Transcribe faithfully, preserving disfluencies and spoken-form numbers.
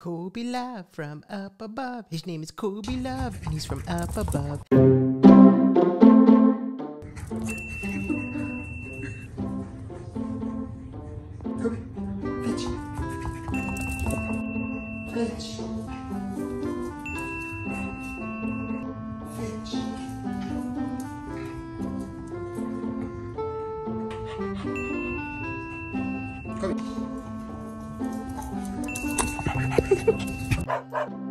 Kobe Love from up above. His name is Kobe Love, and he's from up above. Kobe, pitch. Pitch. Pitch. Kobe. Ha ha ha.